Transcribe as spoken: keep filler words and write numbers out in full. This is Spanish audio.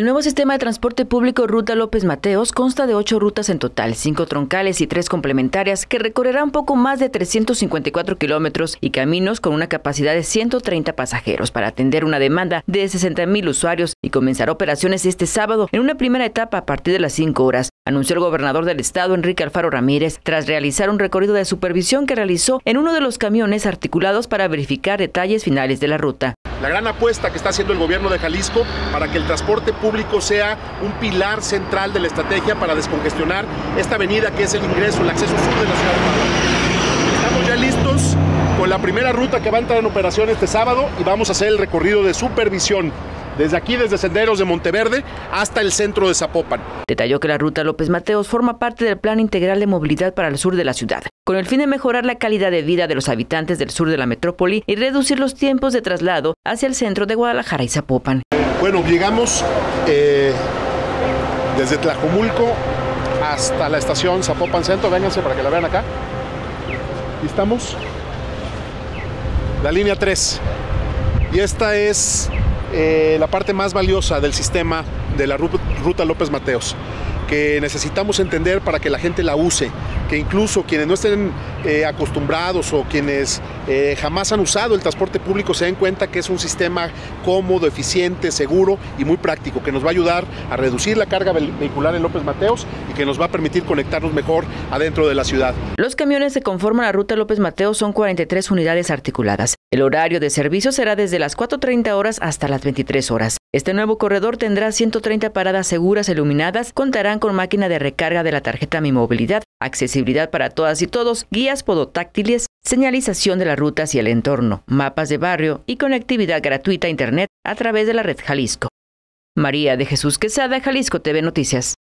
El nuevo sistema de transporte público Ruta López Mateos consta de ocho rutas en total, cinco troncales y tres complementarias que recorrerán poco más de trescientos cincuenta y cuatro kilómetros y caminos con una capacidad de ciento treinta pasajeros para atender una demanda de sesenta mil usuarios y comenzará operaciones este sábado en una primera etapa a partir de las cinco horas, anunció el gobernador del estado Enrique Alfaro Ramírez tras realizar un recorrido de supervisión que realizó en uno de los camiones articulados para verificar detalles finales de la ruta. La gran apuesta que está haciendo el gobierno de Jalisco para que el transporte público sea un pilar central de la estrategia para descongestionar esta avenida que es el ingreso, el acceso sur de la ciudad de Guadalajara. Estamos ya listos con la primera ruta que va a entrar en operación este sábado y vamos a hacer el recorrido de supervisión desde aquí, desde Senderos de Monteverde hasta el centro de Zapopan. Detalló que la Ruta López Mateos forma parte del Plan Integral de Movilidad para el Sur de la ciudad, con el fin de mejorar la calidad de vida de los habitantes del sur de la metrópoli y reducir los tiempos de traslado hacia el centro de Guadalajara y Zapopan. Bueno, llegamos eh, desde Tlajumulco hasta la estación Zapopan Centro. Vénganse para que la vean acá. Aquí estamos. La línea tres. Y esta es Eh, la parte más valiosa del sistema de la Ruta López Mateos, que necesitamos entender para que la gente la use, que incluso quienes no estén eh, acostumbrados o quienes eh, jamás han usado el transporte público se den cuenta que es un sistema cómodo, eficiente, seguro y muy práctico, que nos va a ayudar a reducir la carga vehicular en López Mateos y que nos va a permitir conectarnos mejor adentro de la ciudad. Los camiones que conforman la Ruta López Mateos son cuarenta y tres unidades articuladas. El horario de servicio será desde las cuatro treinta horas hasta las veintitrés horas. Este nuevo corredor tendrá ciento treinta paradas seguras iluminadas, contarán con máquina de recarga de la tarjeta Mi Movilidad, accesibilidad para todas y todos, guías podotáctiles, señalización de las rutas y el entorno, mapas de barrio y conectividad gratuita a Internet a través de la red Jalisco. María de Jesús Quesada, Jalisco T V Noticias.